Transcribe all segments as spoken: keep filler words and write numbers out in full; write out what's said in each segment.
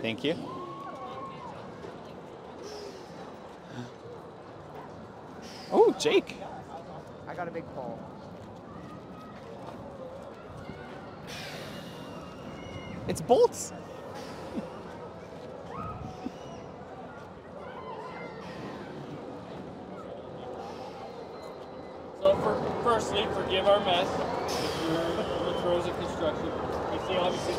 Thank you. Oh, Jake. I got a big pole. It's bolts. So for, firstly, forgive our mess. If you're in the throes of construction, you see obviously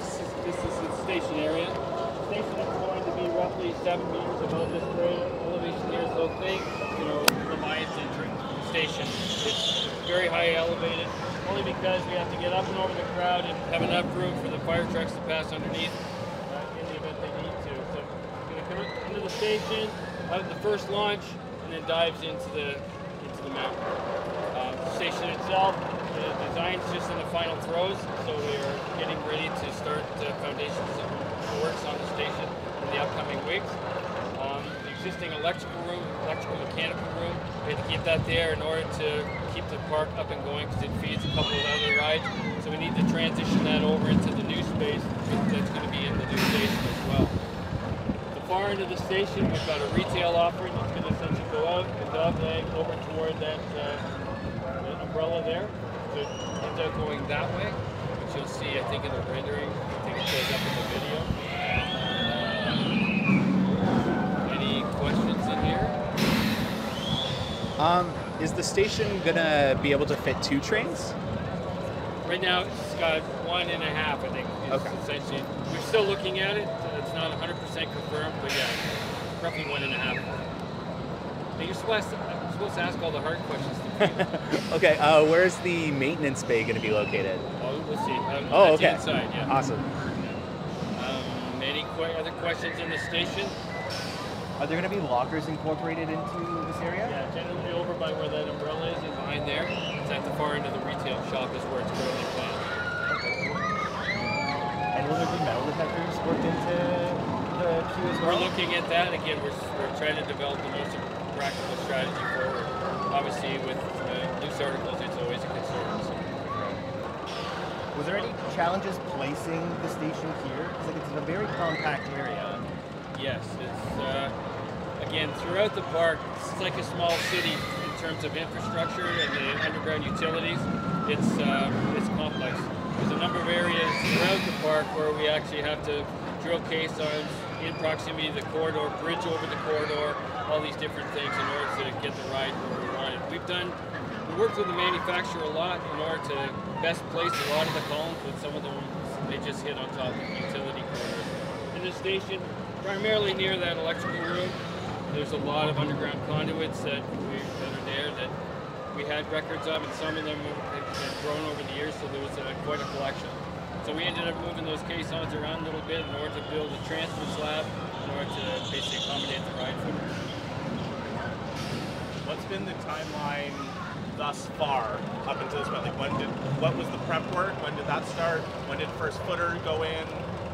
this is the station area. The station is going to be roughly seven meters above this grade. Elevation here is low thing, you know, the Lions entering the station. It's very high elevated, only because we have to get up and over the crowd and have enough room for the fire trucks to pass underneath uh, in the event they need to. So we're going to come into the station, out the first launch, and then dives into the into the mountain. Uh, the station itself, the design's just in the final throes, so we are getting ready to start uh, foundations and works on the station in the upcoming weeks. Um, the existing electrical room, electrical mechanical room, we had to keep that there in order to keep the park up and going because it feeds a couple of other rides. So we need to transition that over into the new space that's going to be in the new station as well. The far end of the station, we've got a retail offering that's going to essentially go out and dog leg over toward that, uh, that umbrella there. So it ends up going that way, which you'll see, I think, in the rendering. I think it shows up in the video. Uh, any questions in here? Um, is the station gonna be able to fit two trains? Right now, it's got one and a half, I think. Okay. Essentially, we're still looking at it. So it's not one hundred percent confirmed, but yeah, roughly one and a half. Now you're supposed to. Supposed to ask all the hard questions. To okay, uh, where's the maintenance bay going to be located? Oh, we'll see. Um, oh, okay. Inside, yeah. Awesome. Yeah. Um, any qu other questions in the station? Are there going to be lockers incorporated into this area? Yeah, generally over by where that umbrella is and behind there. It's at the far end of the retail shop is where it's currently planned. And will there be metal detectors worked into the queue as well? We're looking at that. Again, we're, we're trying to develop the most practical strategy forward. Obviously, with uh, news articles, it's always a concern. So. Was there any challenges placing the station here? It's like it's in a very compact area. Yes, it's uh, again throughout the park. It's like a small city in terms of infrastructure and the underground utilities. It's um, it's complex. There's a number of areas throughout the park where we actually have to drill caissons in proximity to the corridor, bridge over the corridor. All these different things in order to get the ride where we want it. We've done, we worked with the manufacturer a lot in order to best place a lot of the columns, but some of them they just hit on top of the utility corridors. In the station, primarily near that electrical room, there's a lot of underground conduits that, we, that are there that we had records of, and some of them have grown over the years, so there was a, quite a collection. So we ended up moving those caissons around a little bit in order to build a transfer slab in order to basically accommodate the ride for. What's been the timeline thus far up until this point? Like, when did, what was the prep work? When did that start? When did first footer go in?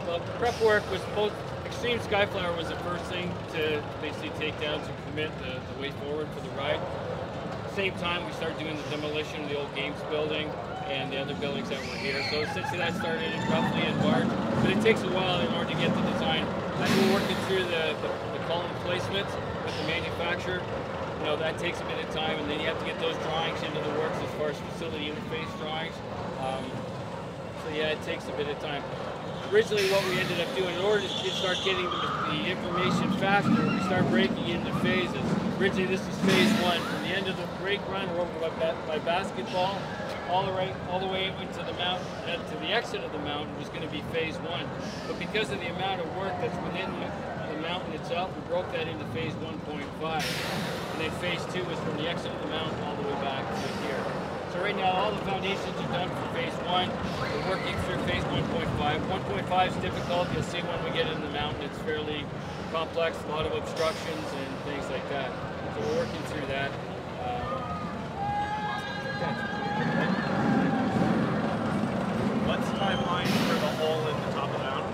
Well, the prep work was both, Extreme Sky Flyer was the first thing to basically take down to commit the, the way forward for the ride. At the same time, we started doing the demolition of the old games building and the other buildings that were here. So essentially that started roughly in March, but it takes a while in order to get the design. As we're working through the, the, the column placements with the manufacturer, you know, that takes a bit of time, and then you have to get those drawings into the works as far as facility interface drawings. Um, so yeah, it takes a bit of time. Originally what we ended up doing, in order to start getting the, the information faster, we start breaking into phases. Originally this was phase one. From the end of the break run, we're over by, by basketball, all the, right, all the way into the mountain, uh, to the exit of the mountain was going to be phase one. But because of the amount of work that's within the, the mountain itself, we broke that into phase one point five. And then phase two is from the exit of the mountain all the way back to here. So right now all the foundations are done for phase one. We're working through phase one point five. one point five is difficult. You'll see when we get in the mountain it's fairly complex, a lot of obstructions and things like that. So we're working through that. Um, What's the timeline for the hole in the top of the mountain?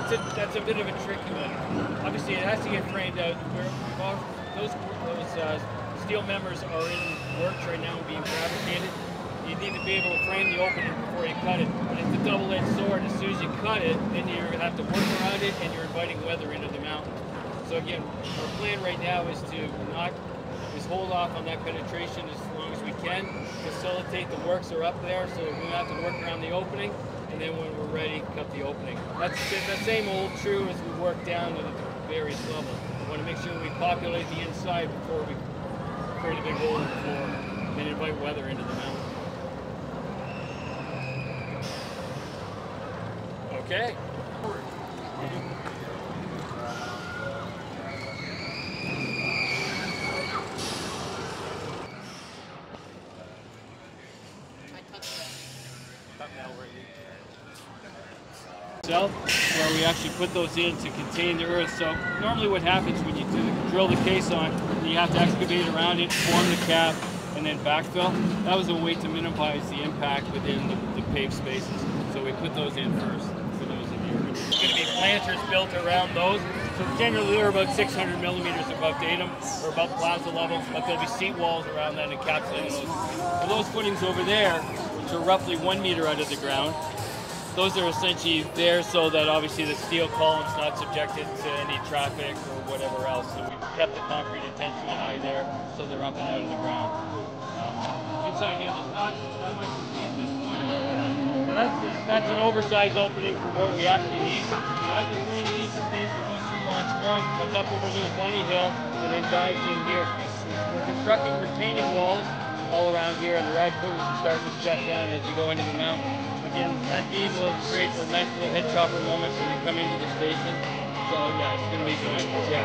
It's a, that's a bit of a tricky one. Obviously, it has to get framed out. We're, all, those those uh, steel members are in works right now and being fabricated. you need to be able to frame the opening before you cut it. But it's a double-edged sword. As soon as you cut it, then you're going to have to work around it, and you're inviting weather into the mountain. So again, our plan right now is to not, is hold off on that penetration as long as we can, facilitate the works are up there, so we don't have to work around the opening, and then when we're ready, cut the opening. That's the same old true as we work down to the various levels. We want to make sure we populate the inside before we create a big hole in the floor and invite weather into the mountain. Okay. Where we actually put those in to contain the earth. So normally what happens when you do the, drill the caisson, you have to excavate around it, form the cap, and then backfill. That was a way to minimize the impact within the, the paved spaces. So we put those in first for those of you. There's going to be planters built around those. So generally they're about six hundred millimeters above datum, or above plaza level, but there'll be seat walls around that encapsulating those. For those footings over there, which are roughly one meter out of the ground, those are essentially there so that obviously the steel column's not subjected to any traffic or whatever else. So we've kept the concrete intentionally high there so they're up and out of the ground. Um, inside here, there's not that much to see at this point. So that's, that's an oversized opening for what we actually need. I just really need some things to go through launch one, comes up over little bunny hill, and then dives in here. We're constructing retaining walls all around here, and the rad covers are starting to shut down as you go into the mountain. Again, that bead will create a nice little head chopper moment when you come into the station. So yeah, it's going to be good. Yeah.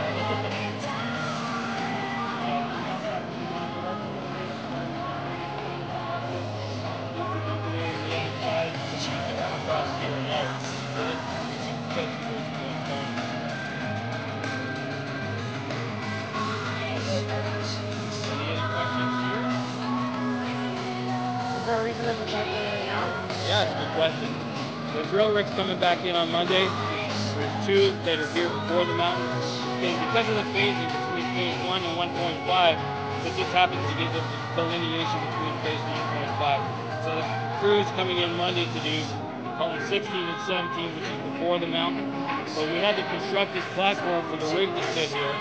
Yeah, it's a good question. The drill rig's coming back in on Monday. There's two that are here before the mountain. And because of the phasing between phase one and one point five, it just happens to be the delineation between phase one and one point five. So the crew's coming in Monday to do column sixteen and seventeen, which is before the mountain. So we had to construct this platform for the rig to sit here.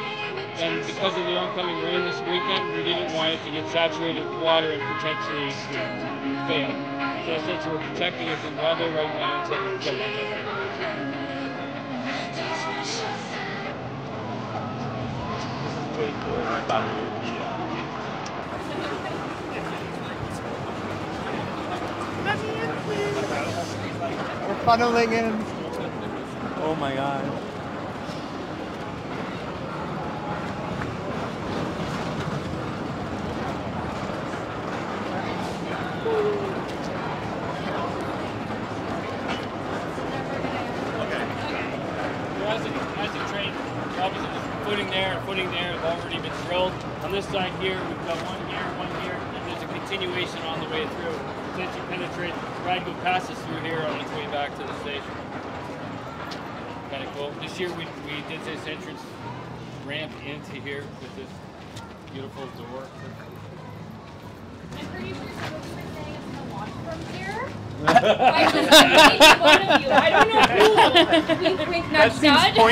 And because of the oncoming rain this weekend, we didn't want it to get saturated with water and potentially fail. So since we're protecting it from weather right now, it's like it's going to happen. We're funneling in. Oh my God. Side here, we've got one here, one here, and there's a continuation on the way through. Since you penetrate, Radgo passes through here on its way back to the station. Kind of cool. This year we, we did this entrance ramp into here with this beautiful door. I'm pretty sure someone was saying it's in the washroom here. I just made fun of you. I don't know who. Wink, wink, nudge, nudge. That seems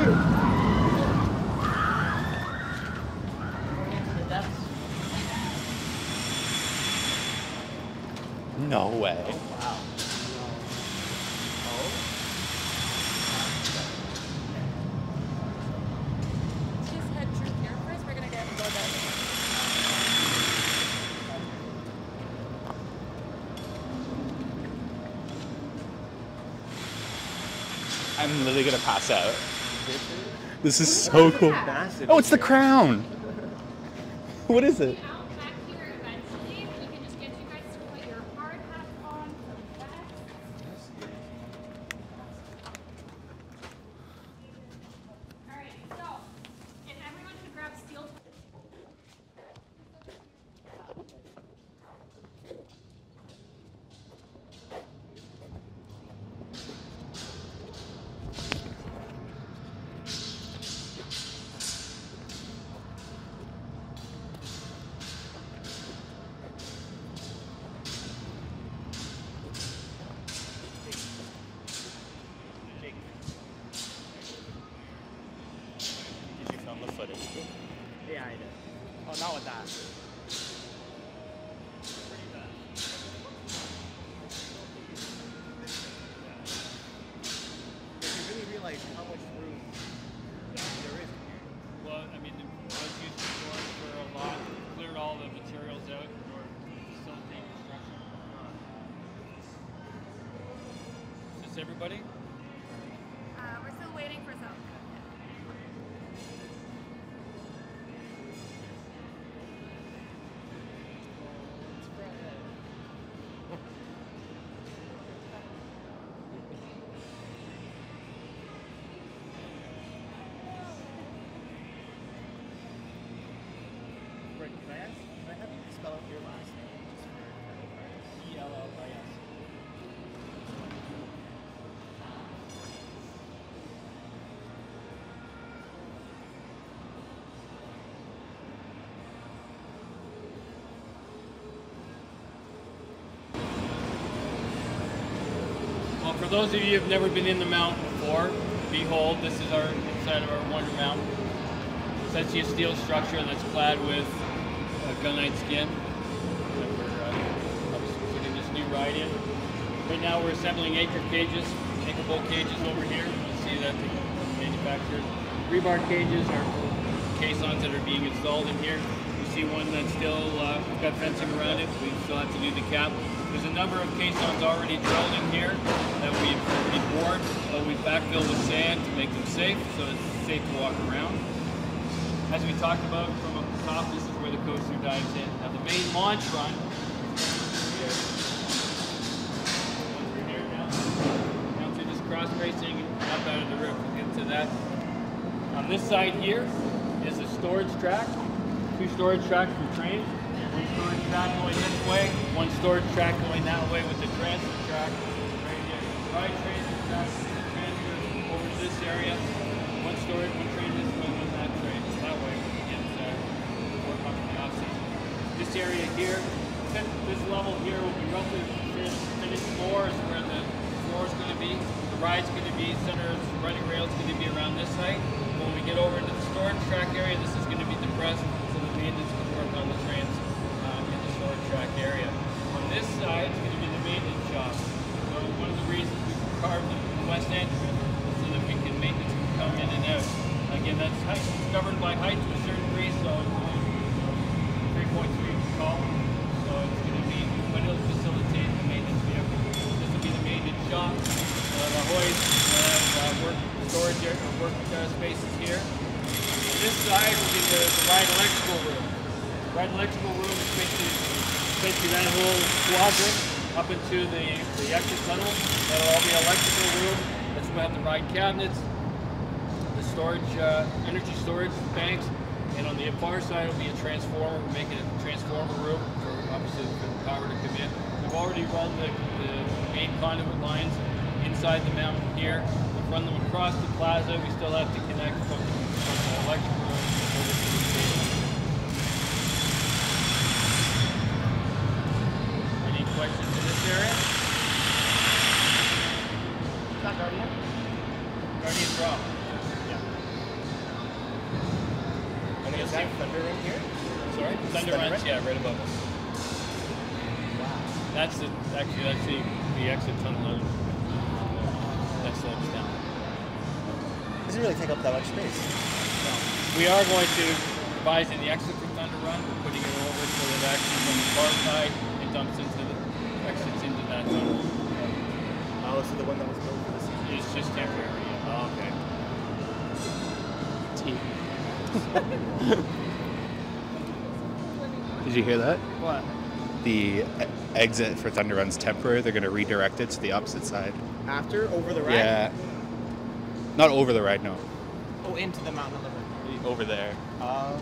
pointed. No way. Oh, wow. Oh. Just head through here first. We're going to get him go that way. I'm literally going to pass out. This is so cool. Massive. Oh, it's the crown. What is it? how much room there is here. Well, I mean, it was used before for a lot, cleared all the materials out in order to facilitate construction. Is this everybody? Uh, we're still waiting for some. For those of you who've never been in the mountain before, behold, this is our inside of our Wonder Mount. It's actually a steel structure that's clad with uh, gunite skin. And we're uh, putting this new ride in. Right now, we're assembling anchor cages, anchor bolt cages over here. You see that the manufactured rebar cages are caissons that are being installed in here. You see one that's still uh, got fencing around it. We still have to do the cap. There's a number of caissons already drilled in here that we've already bored. Uh, we backfilled with sand to make them safe, so it's safe to walk around. As we talked about from up the top, this is where the coaster dives in. Now the main launch run here, we're here now. Now through this cross bracing up out of the roof, we'll get to that. On this side here is a storage track, two storage tracks for trains. One storage track going this way, one storage track going that way with the transfer track right here. Right transfer track, transfer over to this area. One storage, one train this way, one that train. That way we can get uh, more comfortably off season. This area here, this level here will be roughly finished floor is where the floor is going to be. The ride's going to be, center of the running rail is going to be around this height. When we get over into the storage track area, this is going to be depressed so that the engines can work on the trains. Track area. On this side is going to be the maintenance shop. So one of the reasons we carved the west entrance is so that we can maintenance can come in and out. Again, that's height, governed by height to a certain degree, so it's only three point three tall. So it's going to be, but it'll facilitate the maintenance vehicle. This will be the maintenance shop. Uh, the hoist and uh, work storage area, work uh, spaces here. On this side will be the, the ride electrical room. Ride electrical room is basically Basically, that whole quadrant up into the, the exit tunnel. That'll all be electrical room. That's where we have the ride cabinets, the storage, uh, energy storage banks, and on the far side will be a transformer. We're making a transformer room for obviously for the power to come in. We've already run the, the main conduit lines inside the mountain here. We've run them across the plaza. We still have to connect from the electrical room over to the station. Questions in this area? Is that Guardian? Guardian drop. Yeah. And is that Thunder Run here? Sorry? Thunder Run, yeah, right above us. Wow. That's the, actually, that's the, the exit tunnel. That slopes down. It doesn't really take up that much space. No. We are going to revise in the exit for Thunder Run. We're putting it over so that actually from the far side it dumps into the exits into that tunnel. Oh, so the one that was built for the season? It's just temporary. Oh, okay. T. Did you hear that? What? The exit for Thunder Run's temporary. They're going to redirect it to the opposite side. After? Over the ride? Yeah. Not over the ride, no. Oh, into the mountain over. Over there. Uh,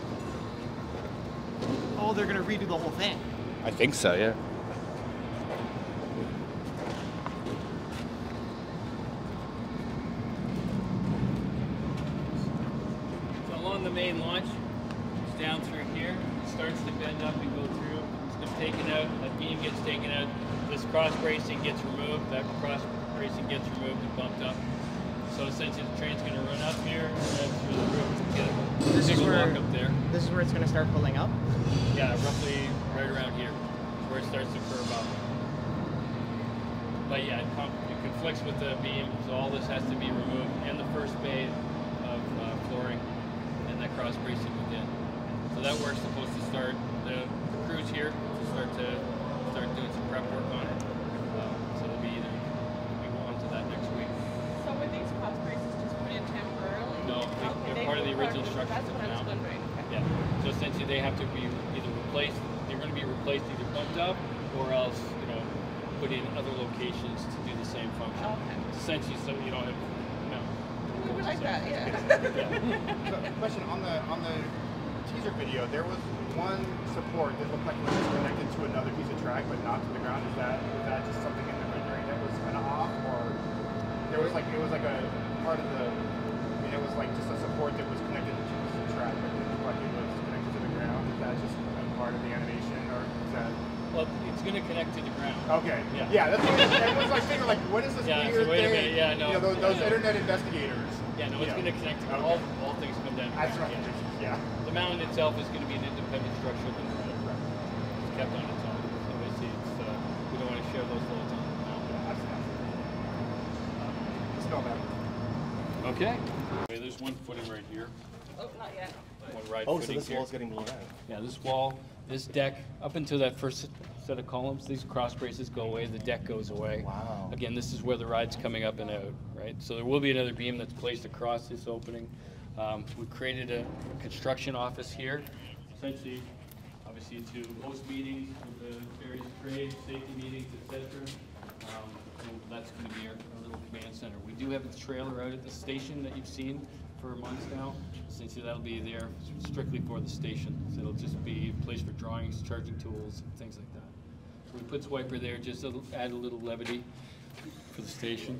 oh, they're going to redo the whole thing. I think so, yeah. The main launch is down through here. It starts to bend up and go through. It's been taken out. That beam gets taken out. This cross bracing gets removed. That cross bracing gets removed and bumped up. So essentially, the train's going to run up here and then through the roof and get this is where, up there. This is where it's going to start pulling up. Yeah, roughly right around here, where it starts to curve up. But yeah, it conflicts with the beam, so all this has to be removed, and the first bay of uh, flooring, and that cross bracing within. So that work's supposed to start, the, the crew's here to start to start doing some prep work on it. Um, so it'll be either, we go on to that next week. So were these cross braces just put in temporarily? No, they, okay, they're they part of the original structure. That's what I was wondering. Okay. Yeah, so essentially they have to be either replaced, they're going to be replaced either bumped up, or else, you know, put in other locations to do the same function. Okay. Essentially, so you don't have, you know. We like so, that, yeah. yeah. So, question on the on the teaser video, there was one support that looked like it was connected to another piece of track, but not to the ground. Is that is that just something in the rendering that was kind of off, or there was like it was like a part of the? I mean, it was like just a support that was connected to the track, but it looked like it was connected to the ground. Is that just a part of the animation, or is that? Well, it's going to connect to the ground. Okay. Yeah. Yeah. That's what everyone's like thinking, like, what is this yeah, weird so wait thing? A minute. Yeah. No. You know, those, those yeah, internet no. investigators. Yeah. No. It's going to connect. To all, all things come down. That's right. Yeah. yeah. The mountain itself is going to be an independent structure. It's kept on its own. So basically, it's uh, we don't want to share those loads on the mountain. Let's go back. Okay. Okay. There's one footing right here. Oh, not yet. One right. Oh, so this here. wall's getting blown out. Yeah. This wall. This deck, up until that first set of columns, these cross braces go away, the deck goes away. Wow. Again, this is where the ride's coming up and out, right? So there will be another beam that's placed across this opening. Um, we created a construction office here, essentially, obviously to host meetings with the various trades, safety meetings, et cetera. Um, and that's going to be our, our little command center. We do have a trailer out at the station that you've seen for months now, since that'll be there strictly for the station. So it'll just be a place for drawings, charging tools, things like that. So we put Swiper there just to add a little levity for the station.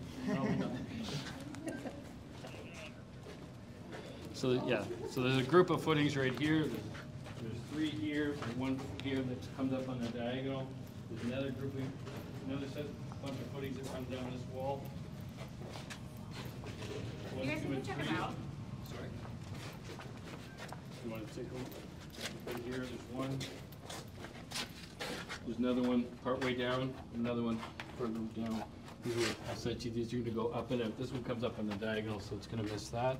So that, yeah, so there's a group of footings right here. There's, there's three here, and one here that comes up on the diagonal. There's another group, another set, bunch of footings that run down this wall. One, you guys can check them out. You want to take a look right here? There's one. There's another one partway down. Another one further down. These are essentially these are going to go up and out. This one comes up on the diagonal, so it's going to miss that.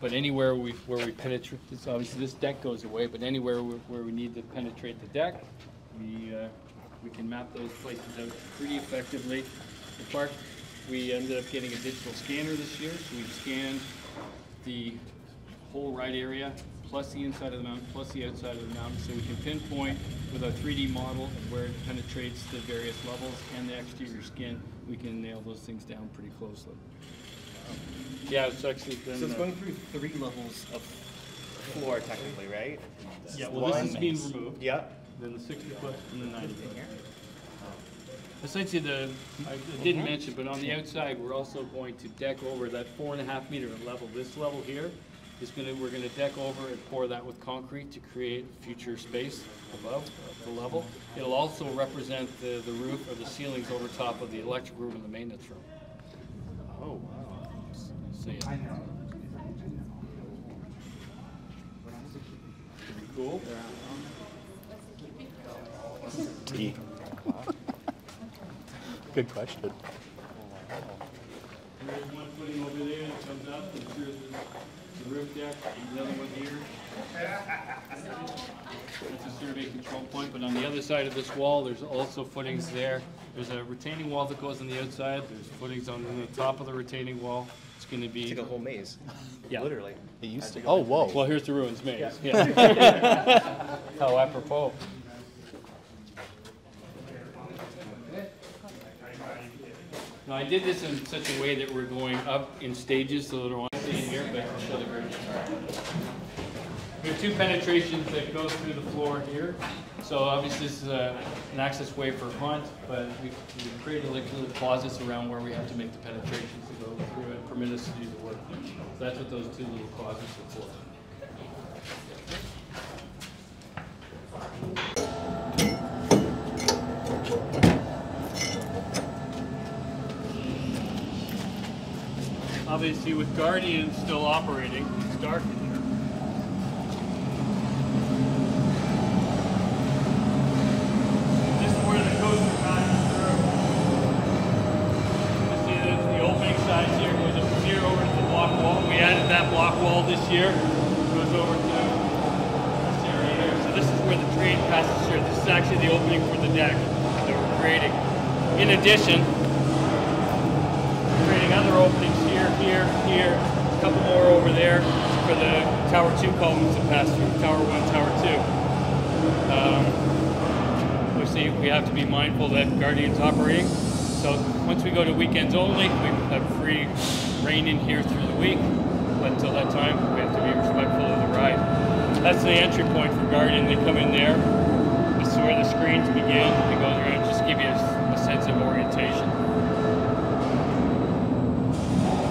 But anywhere we where we penetrate this, obviously this deck goes away. But anywhere we, where we need to penetrate the deck, we uh, we can map those places out pretty effectively. The park we ended up getting a digital scanner this year, so we scanned the whole ride area, plus the inside of the mountain, plus the outside of the mountain, so we can pinpoint with our three D model where it penetrates the various levels and the exterior skin. We can nail those things down pretty closely. Um, yeah, it's actually been, so it's uh, going through three levels of floor, technically, right? Yeah. Well, this is being removed. Yeah. Then the sixty foot and the ninety foot. Essentially, the I didn't mention, but on the outside, we're also going to deck over that four and a half meter level. This level here. Is gonna, we're going to deck over and pour that with concrete to create future space above the level. It'll also represent the, the roof or the ceilings over top of the electric room and the maintenance room. Oh, wow. See it. I know. Cool. Tea. Good question. There's one footing over there that comes up and sure the roof deck, another one here. That's a survey control point, but on the other side of this wall, there's also footings there. There's a retaining wall that goes on the outside. There's footings on the top of the retaining wall. It's going to be... It's like a whole maze. Yeah. Literally. It used to. Oh, whoa. Well, here's the ruins maze. Yeah. Yeah. How apropos. Now, I did this in such a way that we're going up in stages, so that I want to see in here, but I'll show the version. We have two penetrations that go through the floor here. So obviously this is a, an access way for front, but we've, we've created like little closets around where we have to make the penetrations to go through and permit us to do the work. So that's what those two little closets are for. Obviously, with Guardian still operating, it's dark in here. This is where the coaster passes through. here, goes over to this area here. So this is where the train passes through. This is actually the opening for the deck that we're creating. In addition, we're creating other openings here, here, here, a couple more over there for the Tower two columns to pass through, Tower one, Tower two. Um, we see we have to be mindful that Guardian's operating. So once we go to weekends only, we have free rein in here through the week. But until that time, we have to be respectful of the ride. That's the entry point for Guardian. They come in there. This is where the screens begin. They go there and just give you a, a sense of orientation.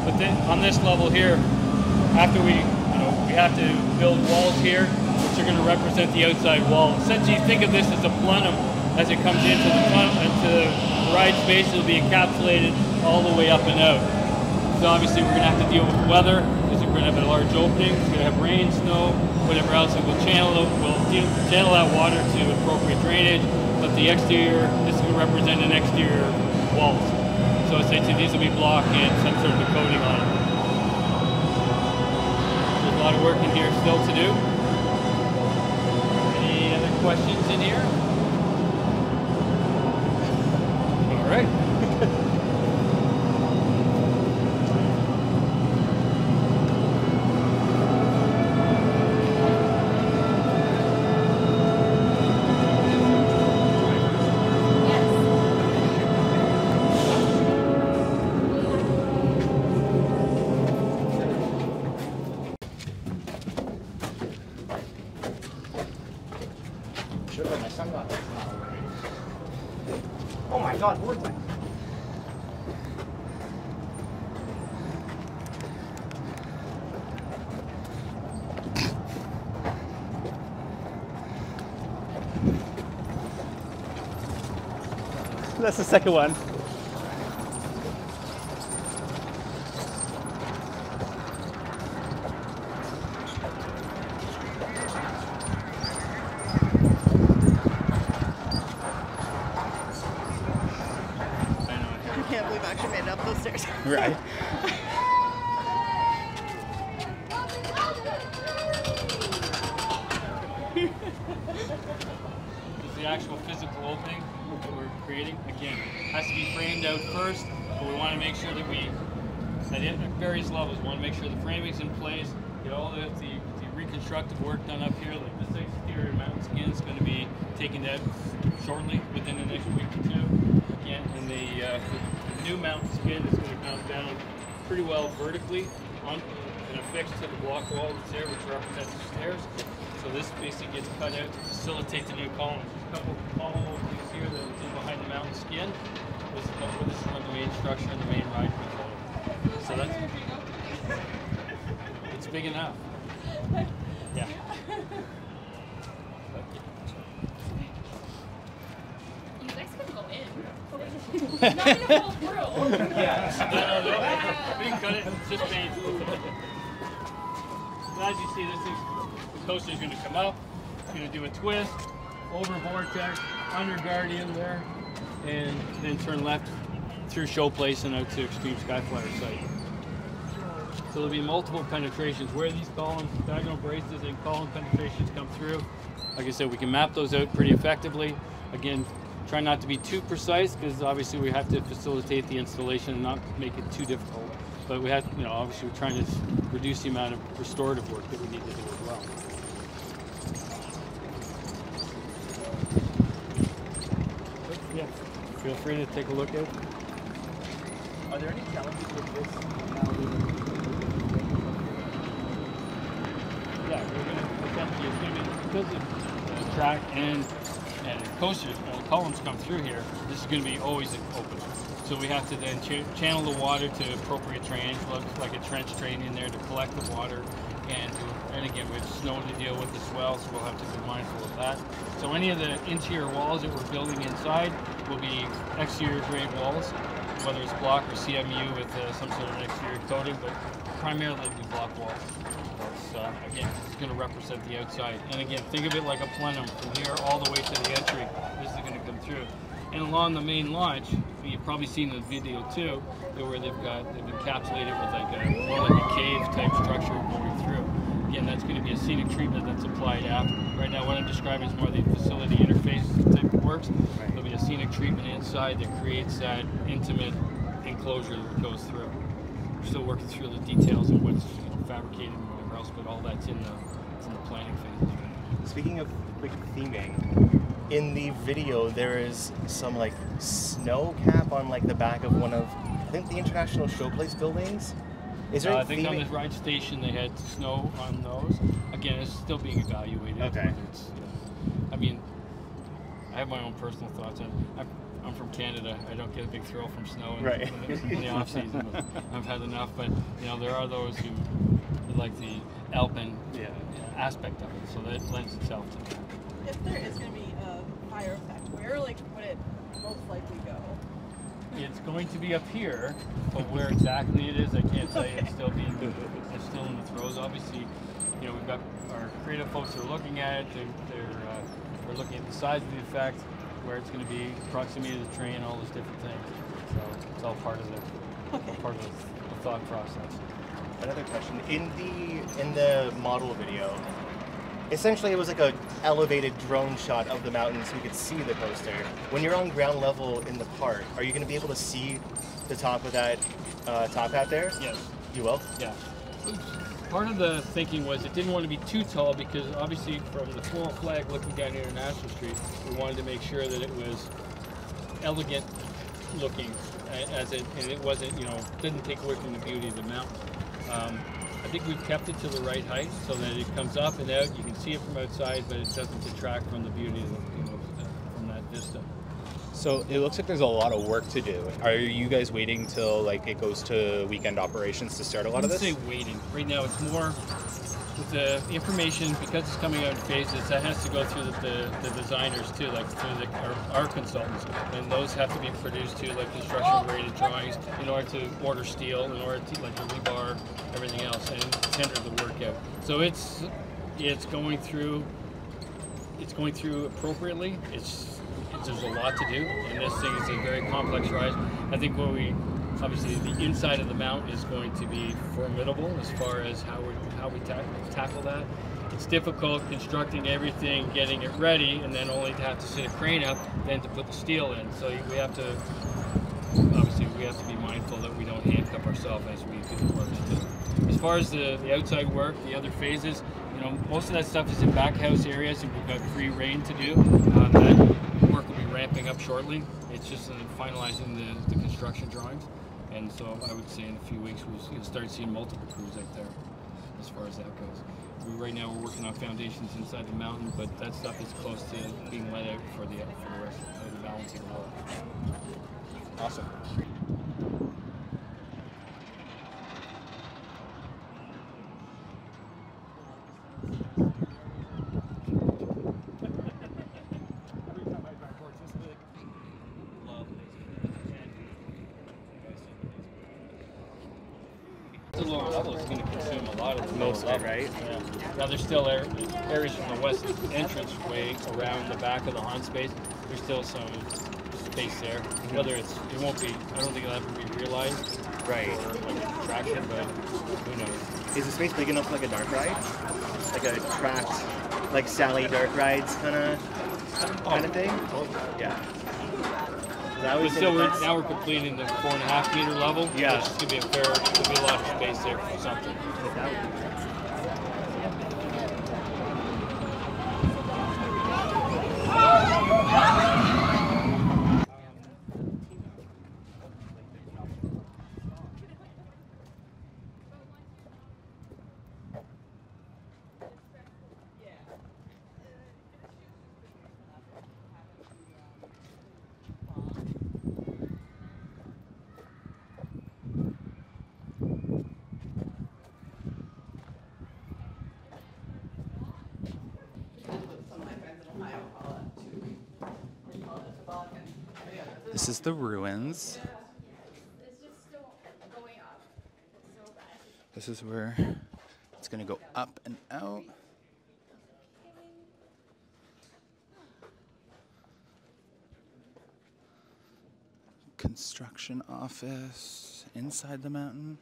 But then on this level here, after we, you know, we have to build walls here, which are going to represent the outside wall. Essentially, think of this as a plenum as it comes into the tunnel, into ride space. Will be encapsulated all the way up and out. So obviously we're going to have to deal with weather, because we're going to have a large opening, it's going to have rain, snow, whatever else, and we'll channel, we'll deal, channel that water to appropriate drainage, but the exterior, this is going to represent an exterior walls. So essentially these will be block and some sort of coating on it. There's a lot of work in here still to do. Any other questions in here? Right. That's the second one. I can't believe I actually made it up those stairs. Right. This is the actual physical opening that we're creating. Again, it has to be framed out first, but we want to make sure that we, at various levels, we want to make sure the framing's in place, get all the, the, the reconstructive work done up here. Like this exterior mountain skin is going to be taken out shortly, within the next week or two. Again, and the, uh, the new mountain skin is going to come down pretty well vertically on, and affixed to the block wall that's there, which represents the stairs. So this basically gets cut out to facilitate the new columns. There's a couple of column openings here that we did behind the mountain skin. This is where this is on the main structure and the main ride control. So that's it's big enough. Yeah. You guys can go in. Not gonna fall through. Yeah. We can cut it. It's just made. So as you see, this thing's coaster is going to come up, it's going to do a twist, over Vortex, under Guardian there, and then turn left through Showplace and out to Extreme Sky Flyer site. So there'll be multiple penetrations where these column diagonal braces and column penetrations come through. Like I said, we can map those out pretty effectively. Again, try not to be too precise, because obviously we have to facilitate the installation and not make it too difficult. But we have, you know, obviously we're trying to reduce the amount of restorative work that we need to do as well. Yeah, feel free to take a look at. Are there any challenges with this? Yeah, we're going to attempt to, because of the track and and coasters, and columns come through here, this is going to be always open. So we have to then ch channel the water to appropriate drainage, like a trench drain in there to collect the water. And, and again, we have snow to deal with as well, so we'll have to be mindful of that. So any of the interior walls that we're building inside will be exterior grade walls, whether it's block or C M U with uh, some sort of exterior coating, but primarily it'll be block walls. So uh, again, it's going to represent the outside. And again, think of it like a plenum from here all the way to the entry. This is going to come through. And along the main launch, you've probably seen the video too, where they've got they've encapsulated with like a more like a cave type structure going through. again, that's going to be a scenic treatment that's applied after. Right now, what I'm describing is more the facility interface type of works. Right. There'll be a scenic treatment inside that creates that intimate enclosure that goes through. We're still working through the details of what's fabricated and whatever else, but all that's in the, it's in the planning phase. Speaking of like theming, in the video there is some like snow cap on like the back of one of, I think, the International Showplace buildings. Is there uh, I think on the ride station they had snow on those. Again, it's still being evaluated. Okay. It's, uh, I mean, I have my own personal thoughts on it. I'm, I'm from Canada. I don't get a big thrill from snow in, right. in, in the off season. But I've had enough. But you know, there are those who like the Alpine yeah. aspect of it. So that lends itself to that. If there is going to be a fire effect, where like would it most likely go? It's going to be up here, but where exactly it is, I can't tell you. It's still being, it's still in the throes. Obviously, you know, we've got our creative folks who are looking at it. They're, they're, uh, they're looking at the size of the effect, where it's going to be, proximity to the train, all those different things. So it's all part of the, okay. part of the thought process. Another question: in the in the model video, essentially, it was like a elevated drone shot of the mountain so you could see the coaster. When you're on ground level in the park, are you going to be able to see the top of that uh, top hat there? Yes. You will? Yeah. Part of the thinking was it didn't want to be too tall because obviously from the floral flag looking down International Street, we wanted to make sure that it was elegant looking as it, and it wasn't, you know, didn't take away from the beauty of the mountain. Um, I think we've kept it to the right height so that it comes up and out. You can see it from outside, but it doesn't detract from the beauty of the, you know, from that vista. So it looks like there's a lot of work to do. Are you guys waiting till like it goes to weekend operations to start a lot of this? I wouldn't say waiting. Right now, it's more with the information because it's coming out in phases. That has to go through the, the, the designers too, like through the, our, our consultants, and those have to be produced too, like construction-related drawings, in order to order steel, in order to like the rebar, everything else, and tender the work out. So it's it's going through it's going through appropriately. It's There's a lot to do, and this thing is a very complex ride. I think what we, obviously, the inside of the mount is going to be formidable as far as how we how we ta tackle that. It's difficult constructing everything, getting it ready, and then only to have to sit a crane up, then to put the steel in. So we have to, obviously, we have to be mindful that we don't handcuff ourselves as we do the work to do. As far as the, the outside work, the other phases, you know, most of that stuff is in back house areas, and we've got free reign to do on that. Ramping up shortly. It's just uh, finalizing the, the construction drawings, and so I would say in a few weeks we'll you'll start seeing multiple crews out there as far as that goes. We, right now we're working on foundations inside the mountain, but that stuff is close to being let out for the, for the rest of the balance of the world. Awesome. Most of it, right? Yeah. Now there's still areas from the west entrance way around the back of the haunt space. There's still some space there. Whether it's, it won't be, I don't think it'll have to be realized. Right. Or like traction, but who knows. Is the space big enough for like a dark ride? Like a tracked, like Sally dark rides kind of oh. kind of thing? Oh. Yeah. We still we're, now we're completing the four and a half meter level. Yeah, it's gonna be a fair, there'll be a lot of space there for something. This is the ruins. This is where it's going to go up and out. Construction office inside the mountain.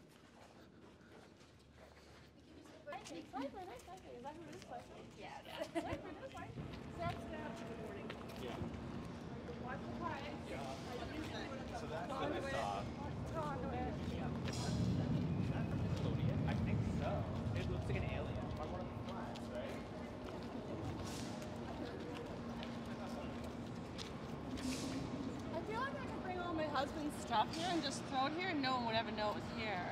Right for this question. Is that for this question? Yeah. Yeah. Right for this question. Step, step. Good morning. Yeah. Watch the prize. Yeah. So that's what I saw. Conduit. Yeah. Is that from Nickelodeon? I think so. It looks like an alien. Or one of the flies, right? I feel like I could bring all my husband's stuff here and just throw it here and no one would ever know it was here.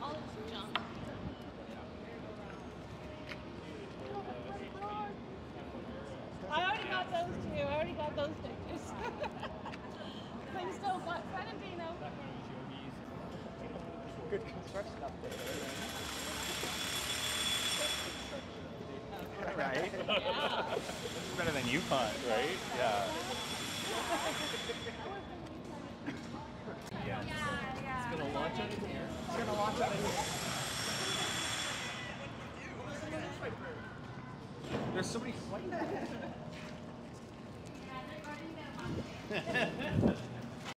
All this junk. I already got those two. I already got those pictures. I'm still fun and Dino. Good construction up there. Right? Yeah. It's better than you punt, right? Yeah. Yeah. Yeah. It's going to launch out of here. It's going to launch out of here. There's so many flights. Yeah, they're running them on.